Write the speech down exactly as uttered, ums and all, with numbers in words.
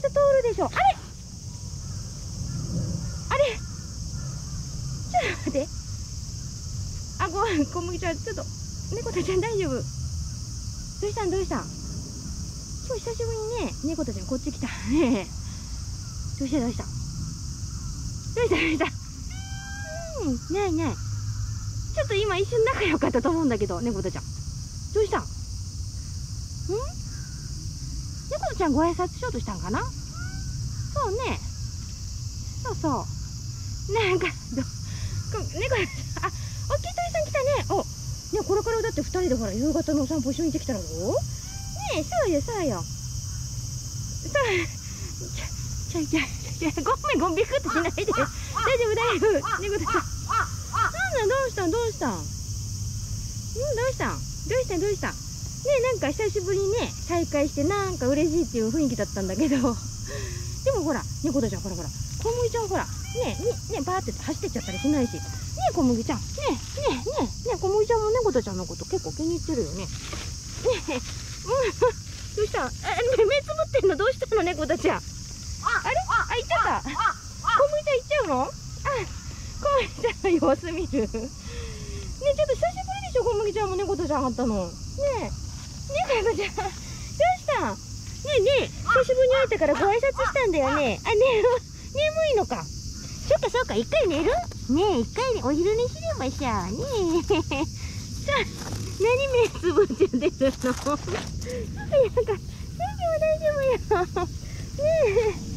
人通るでしょ。あれあれちょっと待って。あ、ごめん、小麦ちゃん、ちょっと、猫太ちゃん大丈夫？どうしたんどうしたん？今日久しぶりにね、猫太ちゃんこっち来た。ねえ。どうしたどうしたどうしたどうしたうん、ないない。ちょっと今一瞬仲良かったと思うんだけど、猫太ちゃん。どうしたん？ん？猫太ちゃんご挨拶しようとしたんかな？そうね。そうそう。なんか、ど、猫太ちゃん、あ、あ、キットリさん来たね。お、ね、これからだって二人でほら夕方のお散歩一緒に行ってきたらどう？ねえ、そうよそうよ。そう、ちゃいちゃいちゃい、ごめんごめん、びくってしないで。大丈夫大丈夫。猫太ちゃん。なんだ、どうしたんどうしたん。うん、どうしたんどうしたんどうしたん。ねえ、なんか久しぶりにね再会してなんか嬉しいっていう雰囲気だったんだけど。でもほら猫太ちゃんほらほら、小麦ちゃんほらねえねえバーって走ってっちゃったりしないし。ねえ小麦ちゃん、ねえねえねえねえ小麦ちゃんも猫太ちゃんのこと結構気に入ってるよね。ねえ、うんどうした？あ、目目つぶってんのどうしたの猫太ちゃん。あれ？あ、行っちゃった。小麦ちゃん行っちゃうの？あ、小麦ちゃんの様子見る。ねえちょっと久しぶりでしょ小麦ちゃんも猫太ちゃんあったの。ねえねえ猫ちゃんどうした？ねえねえ久しぶりに会えたからご挨拶したんだよね。あ、ねえ眠いのか。そっかそっか、一回寝る？ねえ、一回お昼寝すればしゃあねえ。さあ、何目つぶっちゃってるの？ちょっとやだ。大丈夫大丈夫よ。ねえ。